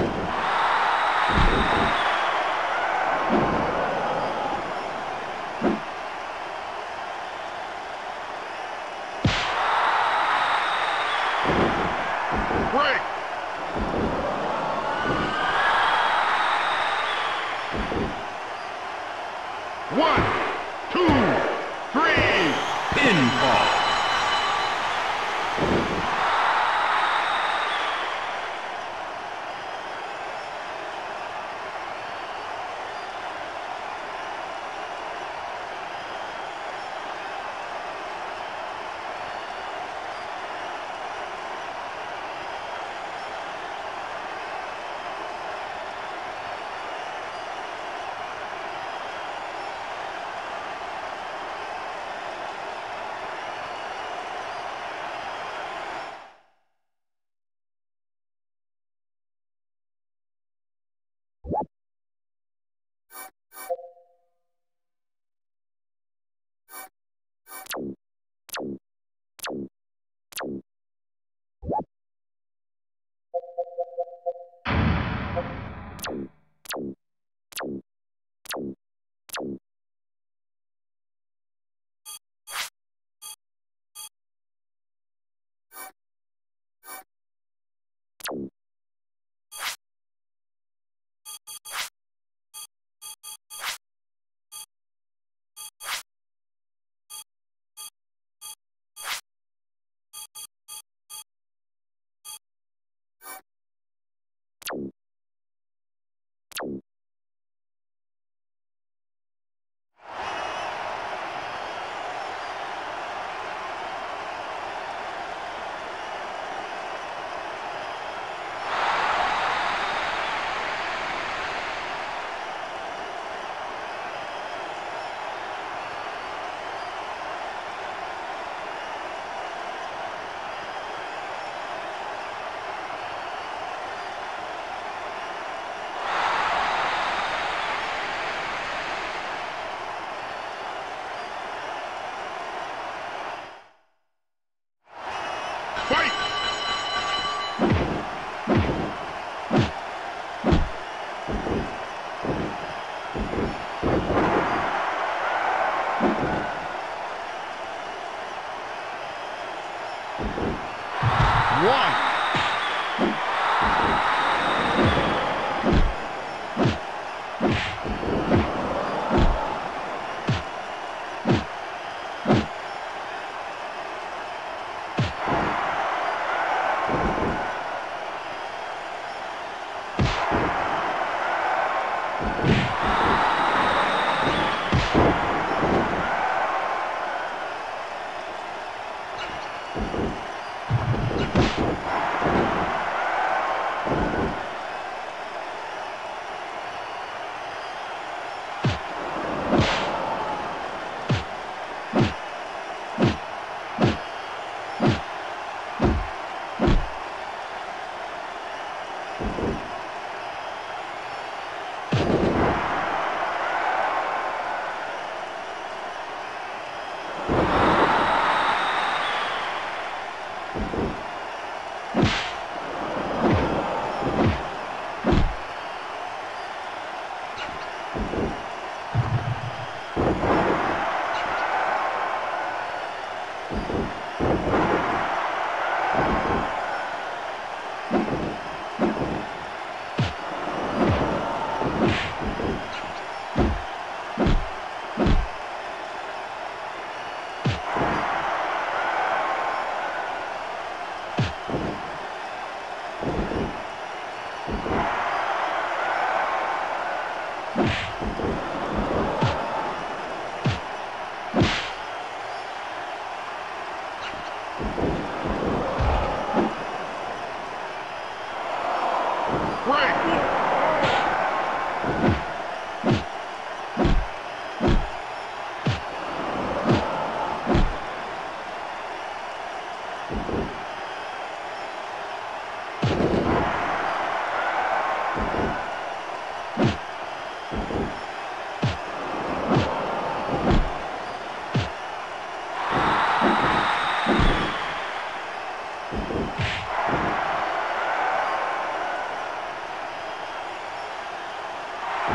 Break! One, two, three, pinfall!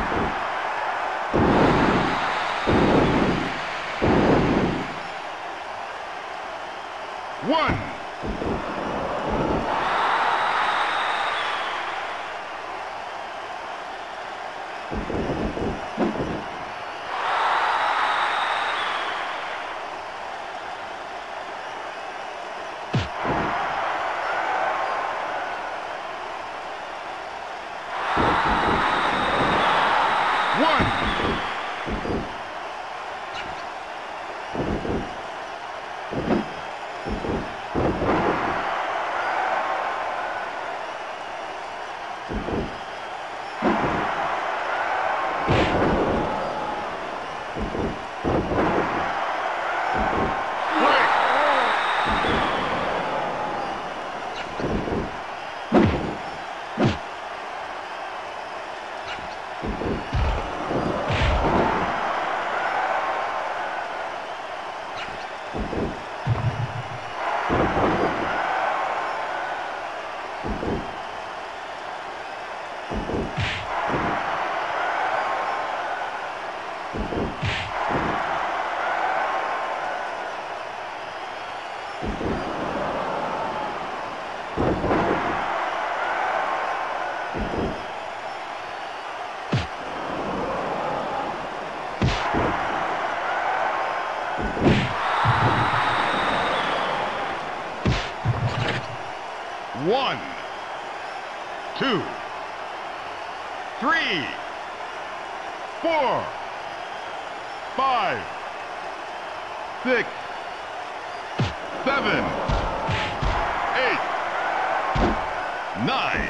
One. One, two, three, 4, 5, 6, 7, 8, 9.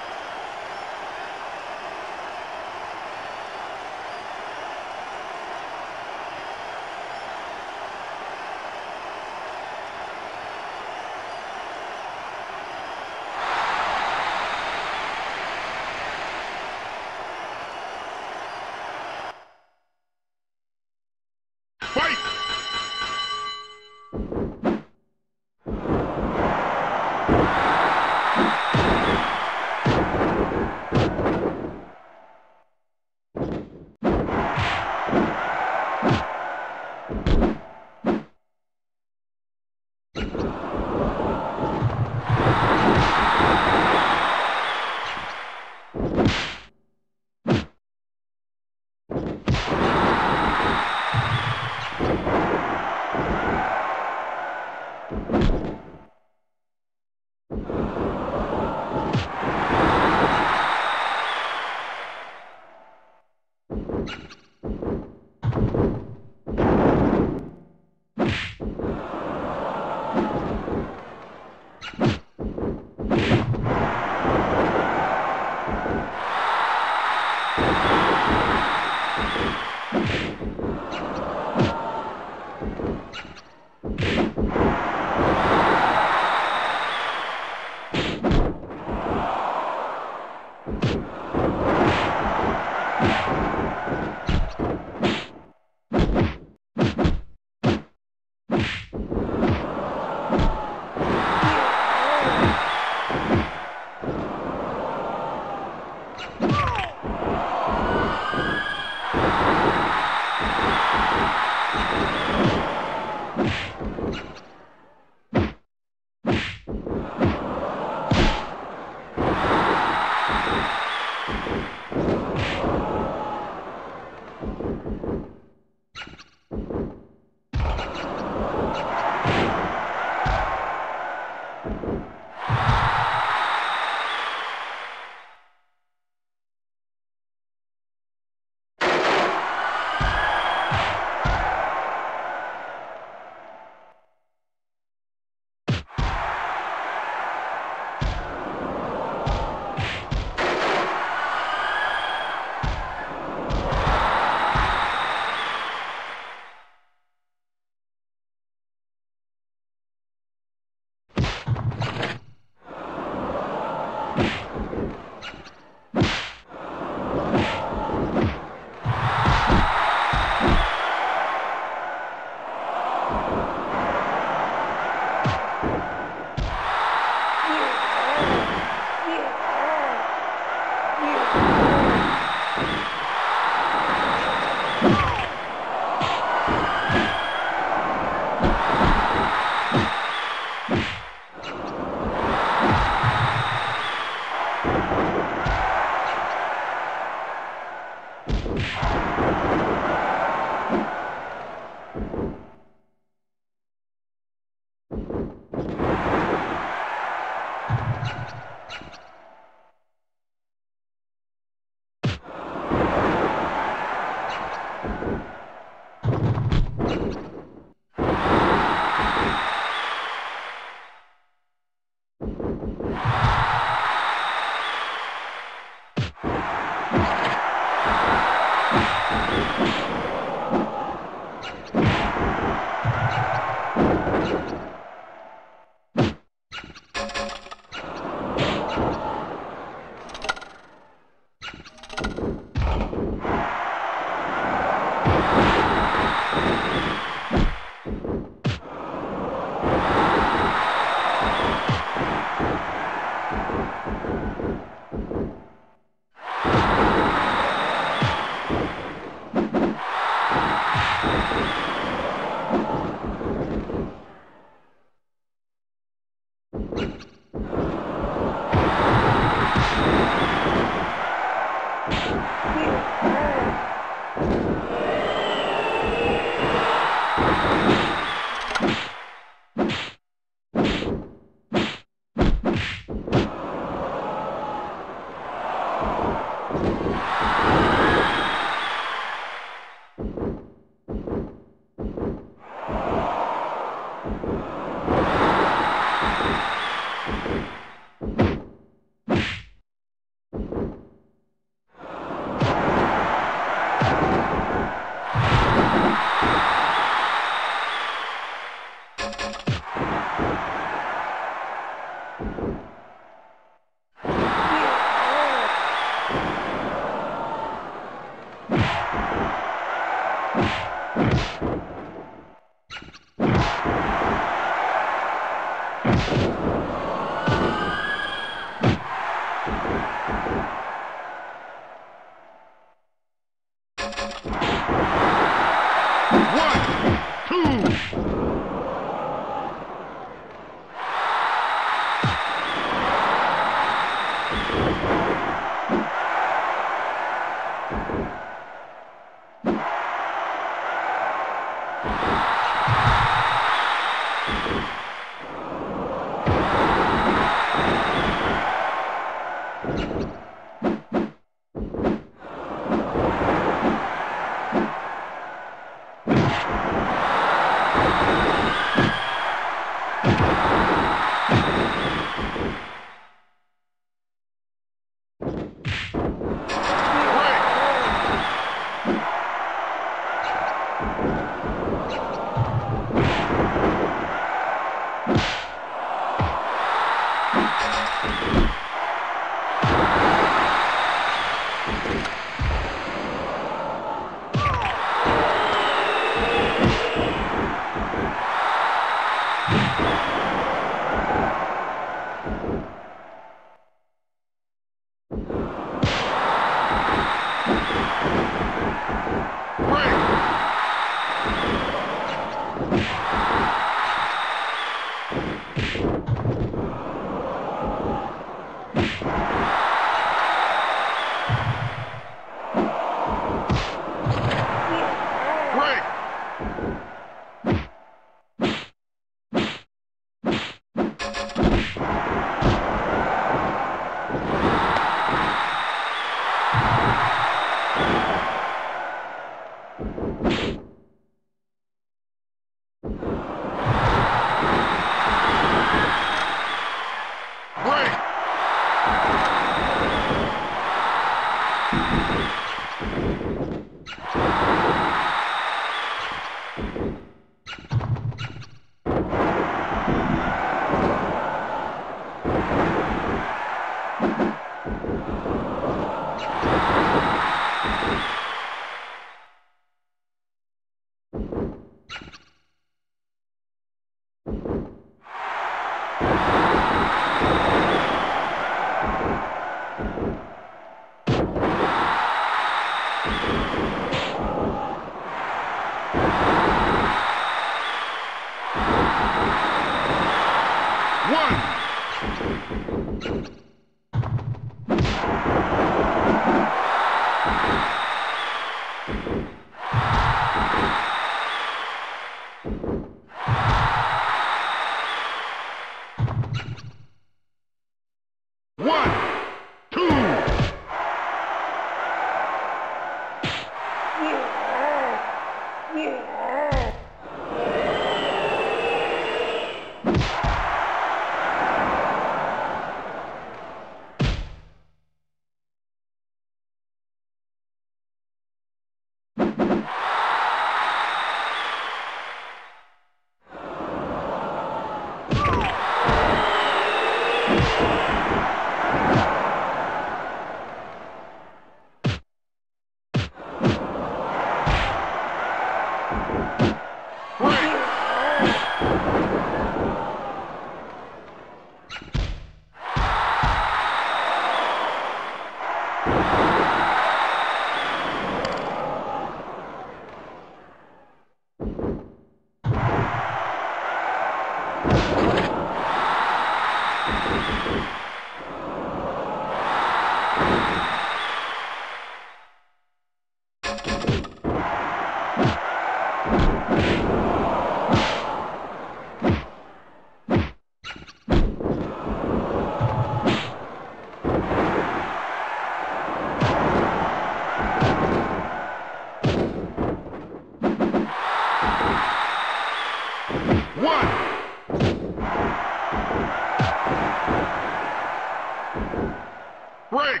Break!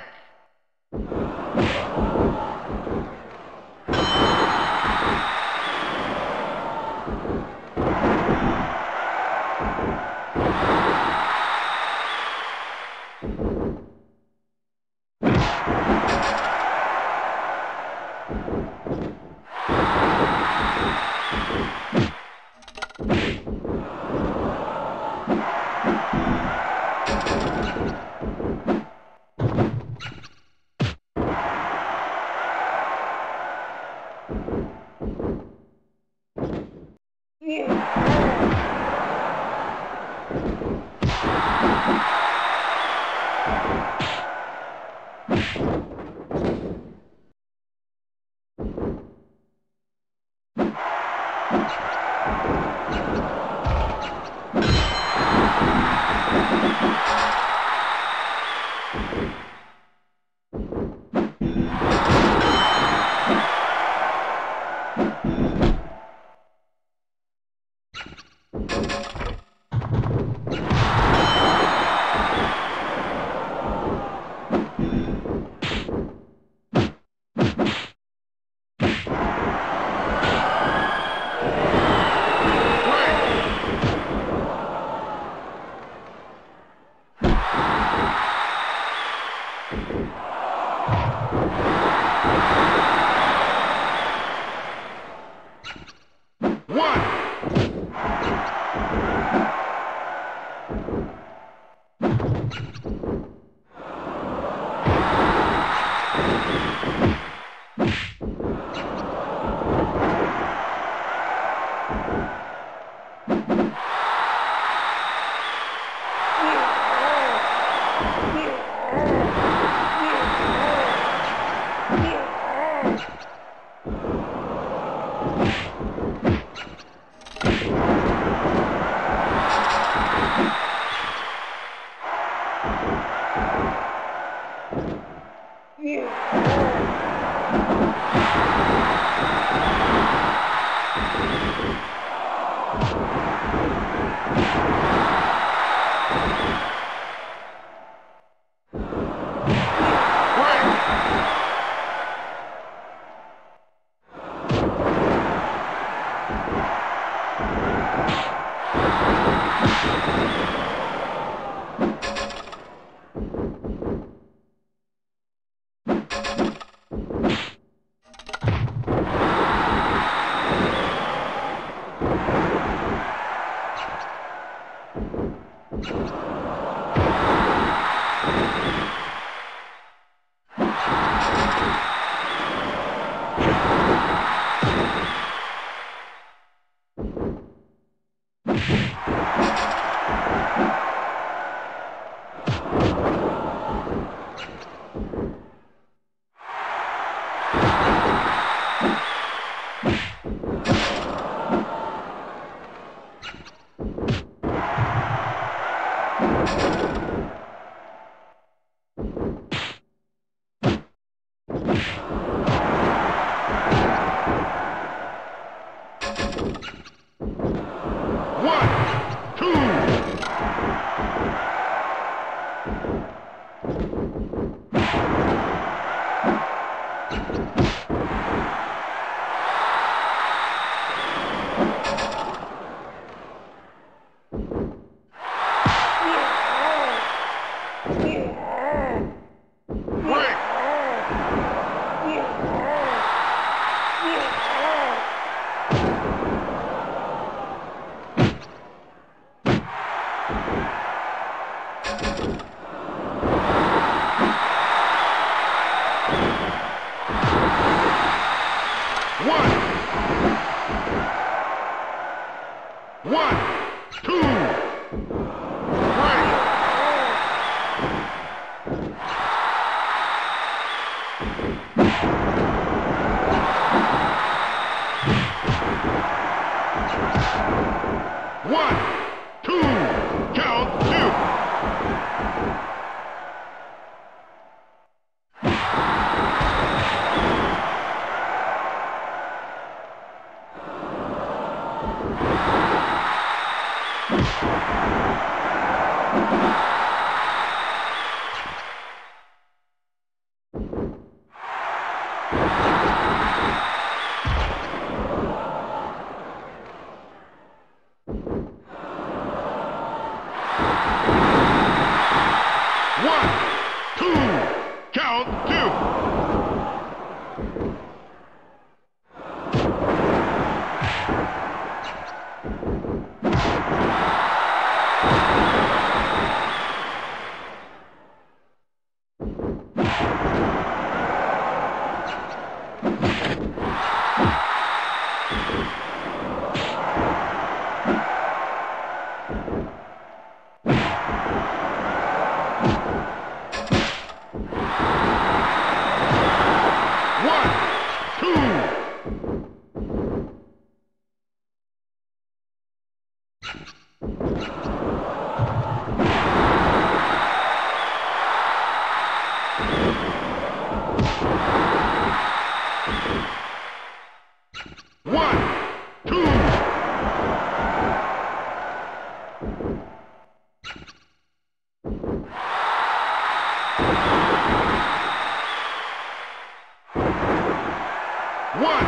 One,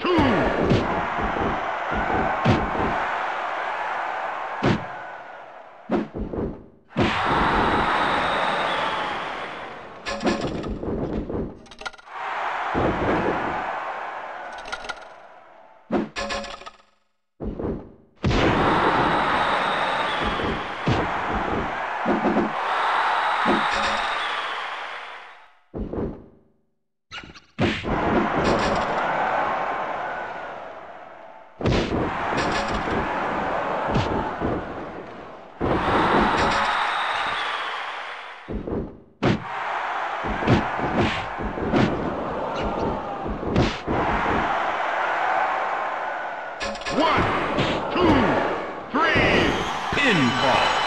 two, three, pinball.